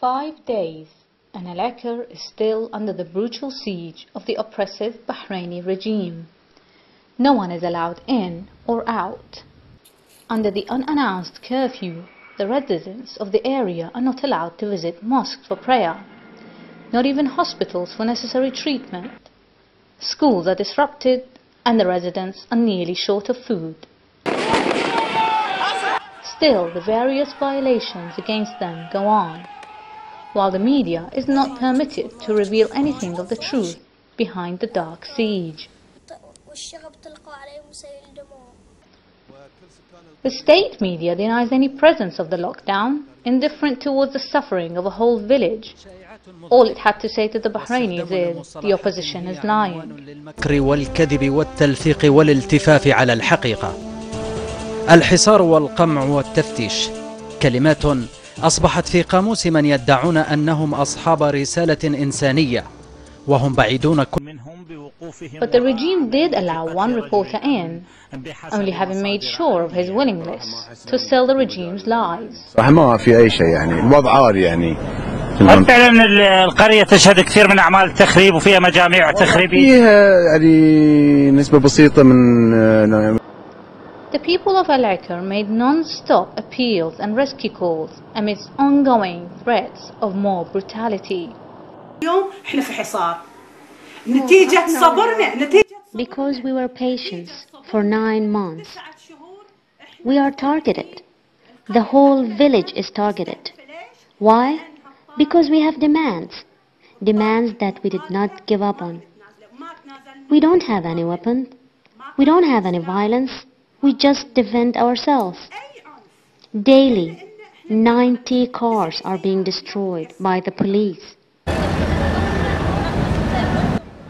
5 days, and Al-Eker is still under the brutal siege of the oppressive Bahraini regime. No one is allowed in or out. Under the unannounced curfew, the residents of the area are not allowed to visit mosques for prayer, not even hospitals for necessary treatment. Schools are disrupted, and the residents are nearly short of food. Still, the various violations against them go on, while the media is not permitted to reveal anything of the truth behind the dark siege. The state media denies any presence of the lockdown, indifferent towards the suffering of a whole village. All it had to say to the Bahrainis is, the opposition is lying. الحصار والقمع والتفتيش كلمات أصبحت في قاموس من يدعون أنهم أصحاب رسالة إنسانية وهم بعيدون منهم بوقوفهم. But the regime did allow one reporter in, only having made sure of his willingness to sell the regime's lies. ما في أي شيء يعني الوضع عاري يعني. فعلا القرية تشهد كثير من أعمال التخريب وفيها مجاميع تخريبية. فيها يعني نسبة بسيطة من. The people of Al-Eker made non-stop appeals and rescue calls amidst ongoing threats of more brutality. Because we were patient for 9 months, we are targeted. The whole village is targeted. Why? Because we have demands that we did not give up on. We don't have any weapon. We don't have any violence. We just defend ourselves. Daily, 90 cars are being destroyed by the police.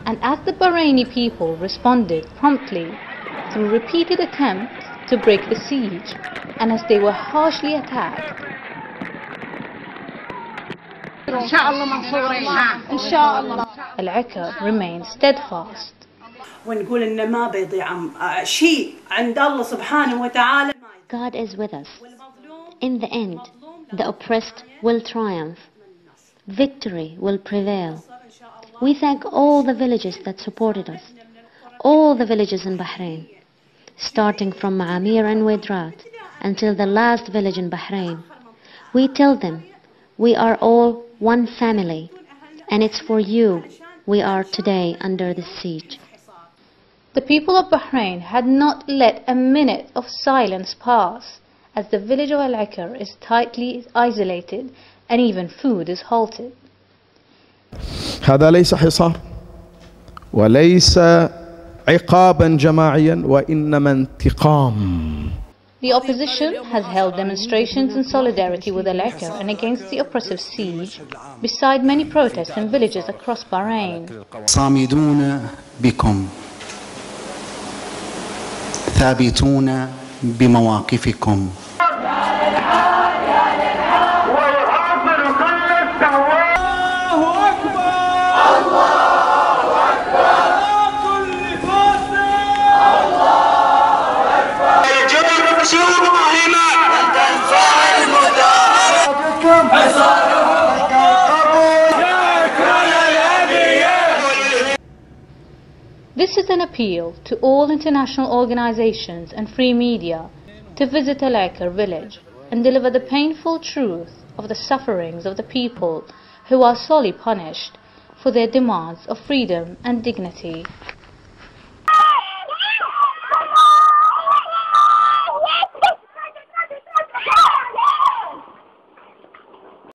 And as the Bahraini people responded promptly through repeated attempts to break the siege, and as they were harshly attacked, Al-Eker remained steadfast. ونقول إن ما بيضيع شيء عند الله سبحانه وتعالى. God is with us. In the end, the oppressed will triumph. Victory will prevail. We thank all the villages that supported us, all the villages in Bahrain, starting from Ma'amir and Wedrat until the last village in Bahrain. We tell them, we are all one family, and it's for you we are today under this siege. The people of Bahrain had not let a minute of silence pass, as the village of Al-Eker is tightly isolated and even food is halted. هذا ليس حصار وليس عقابا جماعيا وإنما انتقام. The opposition has held demonstrations in solidarity with Al-Eker and against the oppressive siege, beside many protests in villages across Bahrain. ثابتون بمواقفكم. This is an appeal to all international organizations and free media to visit Al-Eker village and deliver the painful truth of the sufferings of the people who are sorely punished for their demands of freedom and dignity.